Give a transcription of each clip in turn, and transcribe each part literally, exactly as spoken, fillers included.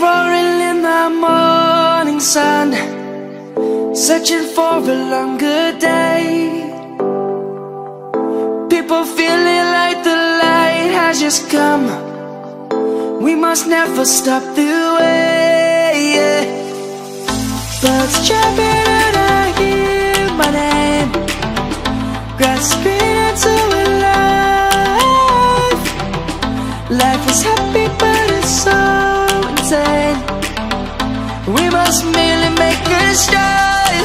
was roaring in the morning sun, searching for a longer day. People feeling like the light has just come. We must never stop the way, yeah. Birds chirping and I hear my name, grasping into a life. Life is happy but it's so insane. We must merely make a start.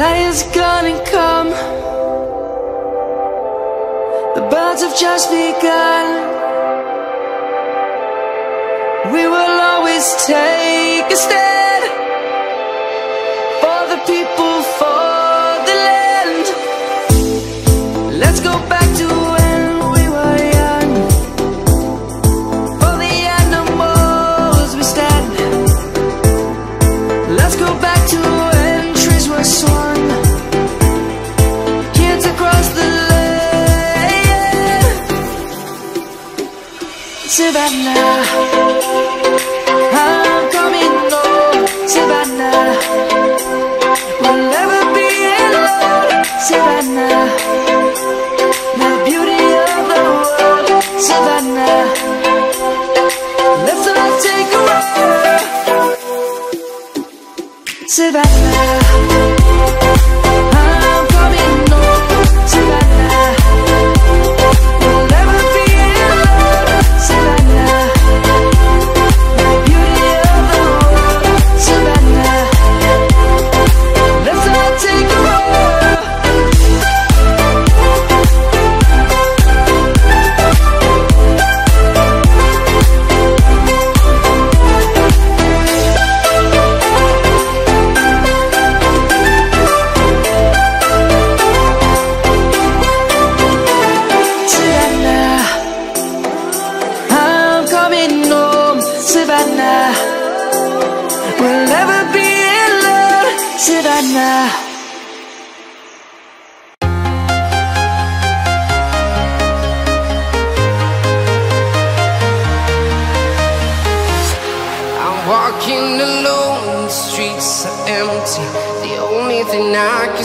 Light is gonna come. The birds have just begun. We will always take a stand for the people, for the land. Let's go back to when we were young. For the animals we stand. Let's go back to when trees were swung. Savannah, I'm coming home. Savannah, we'll never be alone. Savannah, the beauty of the world. Savannah, let's all take a ride. Savannah, I'm coming home. Savannah, Savannah, we'll never be alone. Savannah. I'm walking alone, the streets are empty. The only thing I can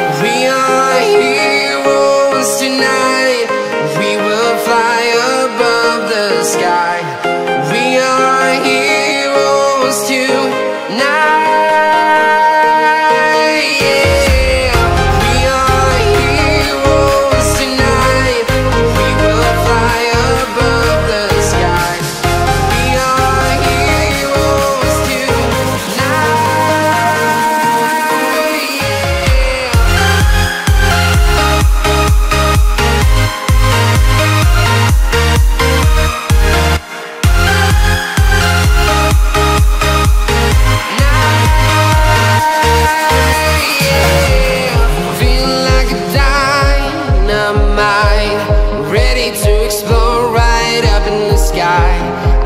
We are heroes tonight. We will fly above the sky. We are heroes tonight.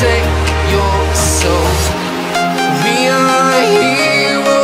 Take your soul. We are heroes.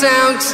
town to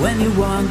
When you want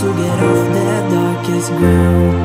to get off the darkest ground,